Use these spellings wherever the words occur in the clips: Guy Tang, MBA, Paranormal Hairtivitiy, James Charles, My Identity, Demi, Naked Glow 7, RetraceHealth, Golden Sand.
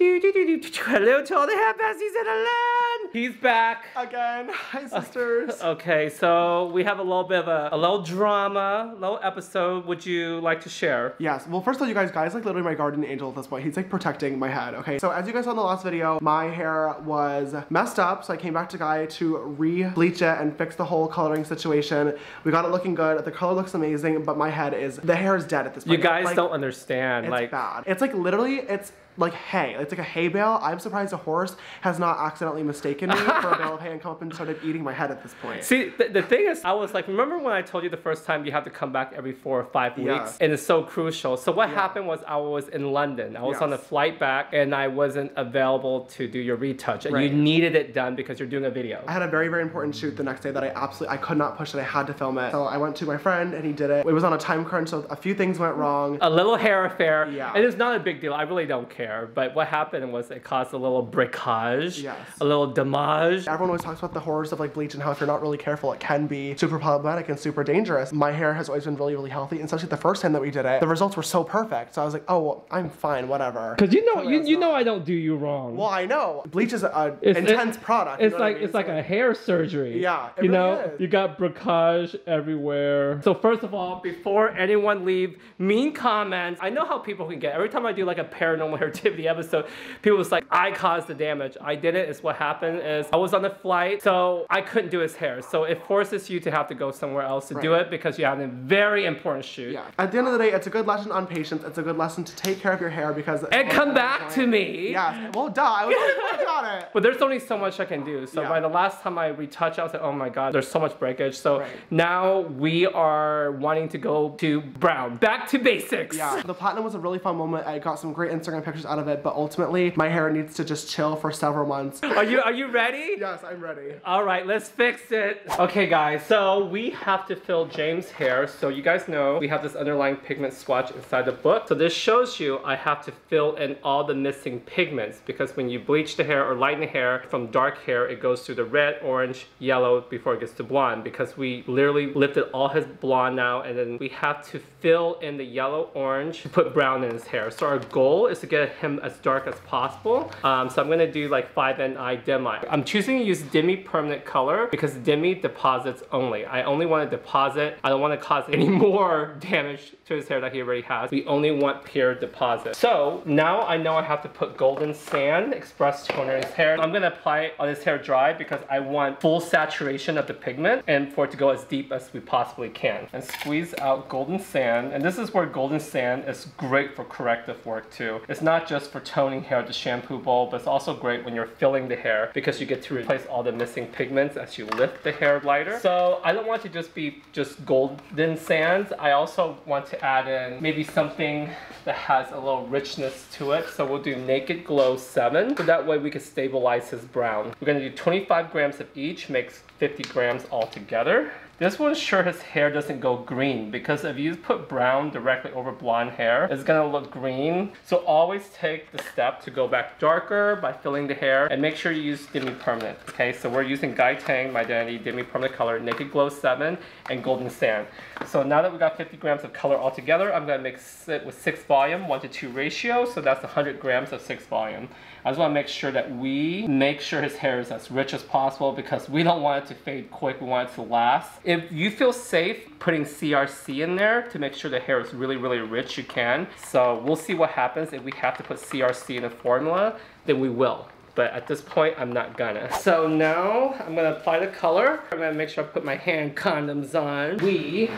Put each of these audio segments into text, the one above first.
Hello to all the half besties in the land. He's back again. Hi, sisters. Okay, so we have a little bit of a little drama, little episode. Would you like to share? Yes. Well, first of all, you guys, Guy's like literally my guardian angel at this point. He's like protecting my head. Okay. So as you guys saw in the last video, my hair was messed up, so I came back to Guy to re-bleach it and fix the whole coloring situation. We got it looking good. The color looks amazing, but my head is dead at this point. You guys like, don't understand. It's like bad. It's like literally, it's like hay. It's like a hay bale. I'm surprised a horse has not accidentally mistaken me for a bale of hay and come up and started eating my head at this point. See, the thing is, I was like, remember when I told you the first time you have to come back every 4 or 5 weeks? Yeah. And it's so crucial. So what happened was I was in London. I was on a flight back and I wasn't available to do your retouch. And you needed it done because you're doing a video. I had a very, very important shoot the next day that I absolutely, I could not push it. I had to film it. So I went to my friend and he did it. It was on a time crunch, so a few things went wrong. A little hair affair. Yeah. And it's not a big deal. I really don't care. But what happened was it caused a little bricolage, a little damage. Everyone always talks about the horrors of like bleach and how if you're not really careful, it can be super problematic and super dangerous. My hair has always been really, really healthy, and especially the first time that we did it, the results were so perfect. So I was like, oh, well, I'm fine, whatever. Because you know, you know I don't do you wrong. Well, I know bleach is an intense product. It's like it's like a hair surgery. Yeah, you know, you got bricolage everywhere. So first of all, before anyone leave mean comments, I know how people can get. Every time I do like a paranormal hair activity episode, people was like, I caused the damage. I did it. It's what happened is I was on a flight, so I couldn't do his hair. So it forces you to have to go somewhere else to do it because you have a very important shoot. Yeah. At the end of the day, it's a good lesson on patience. It's a good lesson to take care of your hair because- And come back to me. Yes. Well, duh. I was talking about it. But there's only so much I can do. So by the last time I retouched, I was like, oh my God, there's so much breakage. So now we are wanting to go to brown. Back to basics. Yeah. The platinum was a really fun moment. I got some great Instagram pictures out of it, but ultimately my hair needs to just chill for several months. Are you ready? Yes, I'm ready. All right, let's fix it. Okay, guys, so we have to fill James' hair. So you guys know we have this underlying pigment swatch inside the book. So this shows you I have to fill in all the missing pigments because when you bleach the hair or lighten the hair from dark hair, it goes through the red, orange, yellow before it gets to blonde because we literally lifted all his blonde now and then we have to fill in the yellow, orange to put brown in his hair. So our goal is to get him as dark as possible. So I'm gonna do like 5NI Demi. I'm choosing to use Demi permanent color because Demi deposits only. I only want to deposit. I don't want to cause any more damage to his hair that he already has. We only want pure deposit. So now I know I have to put Golden Sand Express Toner in his hair. I'm gonna apply it on his hair dry because I want full saturation of the pigment and for it to go as deep as we possibly can. And squeeze out Golden Sand. And this is where Golden Sand is great for corrective work too. It's not just for toning hair with the shampoo bowl, but it's also great when you're filling the hair because you get to replace all the missing pigments as you lift the hair lighter. So I don't want to just be just Golden Sands. I also want to add in maybe something that has a little richness to it. So we'll do Naked Glow 7. So that way we can stabilize his brown. We're gonna do 25 grams of each, makes 50 grams altogether. This will ensure his hair doesn't go green because if you put brown directly over blonde hair, it's gonna look green. So always take the step to go back darker by filling the hair and make sure you use Demi Permanent, okay? So we're using Guy Tang, My Identity, Demi Permanent Color, Naked Glow 7, and Golden Sand. So now that we got 50 grams of color altogether, I'm gonna mix it with 6 volume, 1 to 2 ratio. So that's 100 grams of 6 volume. I just wanna make sure that we make sure his hair is as rich as possible because we don't want it to fade quick, we want it to last. If you feel safe putting CRC in there to make sure the hair is really, really rich, you can. So we'll see what happens. If we have to put CRC in a formula, then we will. But at this point, I'm not gonna. So now I'm gonna apply the color. I'm gonna make sure I put my hand condoms on. We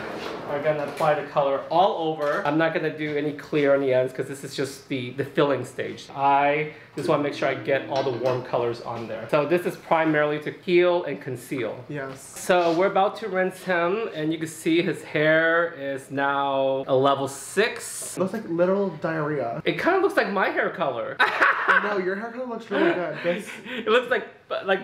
are gonna apply the color all over. I'm not gonna do any clear on the ends because this is just the filling stage. I just wanna make sure I get all the warm colors on there. So this is primarily to heal and conceal. Yes. So we're about to rinse him and you can see his hair is now a level 6. It looks like literal diarrhea. It kind of looks like my hair color. No, your hair color looks really good. It looks like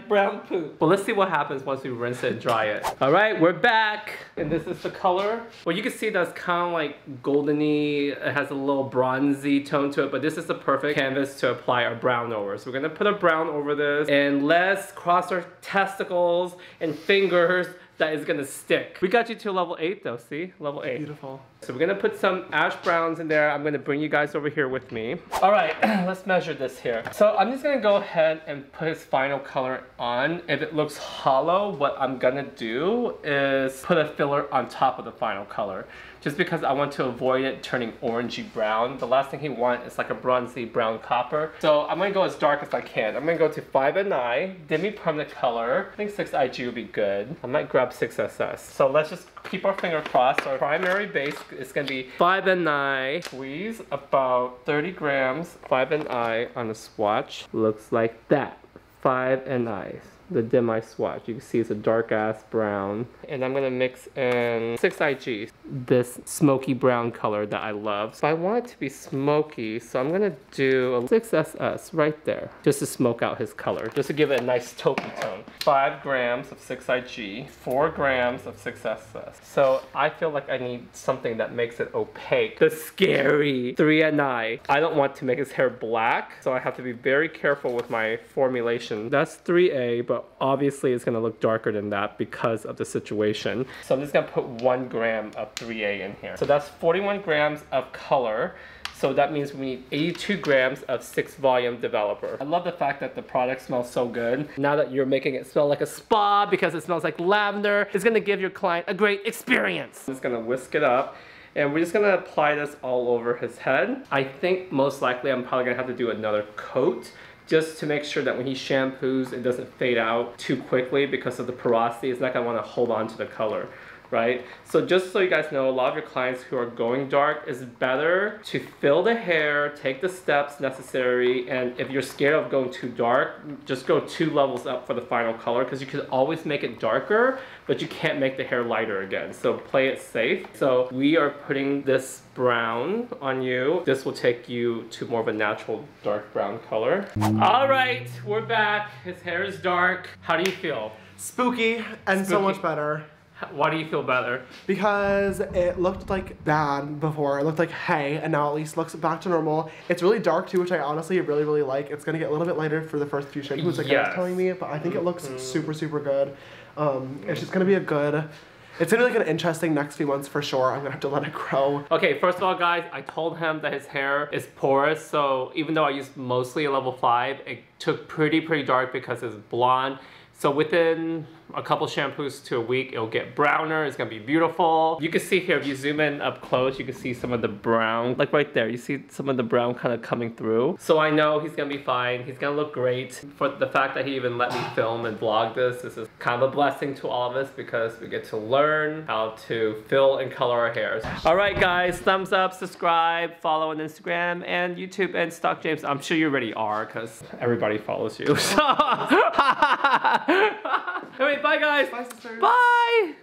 brown poop. Well, let's see what happens once we rinse it and dry it. All right, we're back. And this is the color. Well, you can see that's kind of like goldeny. It has a little bronzy tone to it, but this is the perfect canvas to apply our brown over. So we're gonna put a brown over this and let's cross our testicles and fingers that is gonna stick. We got you to level 8 though, see? Level 8. Beautiful. So we're gonna put some ash browns in there. I'm gonna bring you guys over here with me. All right, let's measure this here. So I'm just gonna go ahead and put his final color on. If it looks hollow, what I'm gonna do is put a filler on top of the final color, just because I want to avoid it turning orangey brown. The last thing he wants is like a bronzy brown copper. So I'm gonna go as dark as I can. I'm gonna go to 5NI, demi-permanent color. I think 6IG would be good. I might grab 6SS. So let's just keep our finger crossed. Our primary base is gonna be 5NI. Squeeze about 30 grams 5NI on a swatch. Looks like that. 5NI. The dim eye swatch. You can see it's a dark ass brown. And I'm gonna mix in 6IG. This smoky brown color that I love. So I want it to be smoky, so I'm gonna do a 6SS right there. Just to smoke out his color. Just to give it a nice taupey tone. 5 grams of 6IG. 4 grams of 6SS. So I feel like I need something that makes it opaque. The scary 3NI. I don't want to make his hair black, so I have to be very careful with my formulation. That's 3A, but obviously it's gonna look darker than that because of the situation. So I'm just gonna put 1 gram of 3A in here. So that's 41 grams of color. So that means we need 82 grams of 6-volume developer. I love the fact that the product smells so good. Now that you're making it smell like a spa because it smells like lavender, it's gonna give your client a great experience. I'm just gonna whisk it up. And we're just gonna apply this all over his head. I think most likely I'm probably gonna have to do another coat just to make sure that when he shampoos, it doesn't fade out too quickly because of the porosity. It's not gonna wanna hold on to the color, right? So just so you guys know, a lot of your clients who are going dark, it's better to fill the hair, take the steps necessary, and if you're scared of going too dark, just go 2 levels up for the final color because you can always make it darker, but you can't make the hair lighter again. So play it safe. So we are putting this brown on you. This will take you to more of a natural dark brown color. All right, we're back. His hair is dark. How do you feel? Spooky and spooky. So much better. Why do you feel better? Because it looked like bad before. It looked like hay, and now at least looks back to normal. It's really dark too, which I honestly really like. It's gonna get a little bit lighter for the first few shampoos, like yes. I was telling me, but I think it looks super good. It's just gonna be a good. It's gonna be like an interesting next few months for sure. I'm gonna have to let it grow. Okay, first of all, guys, I told him that his hair is porous, so even though I used mostly a level 5, it took pretty dark because it's blonde. So within a couple shampoos to a week, it'll get browner. It's gonna be beautiful. You can see here, if you zoom in up close, you can see some of the brown, like right there, you see some of the brown kind of coming through. So I know he's gonna be fine. He's gonna look great. For the fact that he even let me film and vlog this, this is kind of a blessing to all of us because we get to learn how to fill and color our hairs. All right, guys, thumbs up, subscribe, follow on Instagram and YouTube and Stock James. I'm sure you already are because everybody follows you. So. Anyway, bye guys. Bye, sisters. Bye.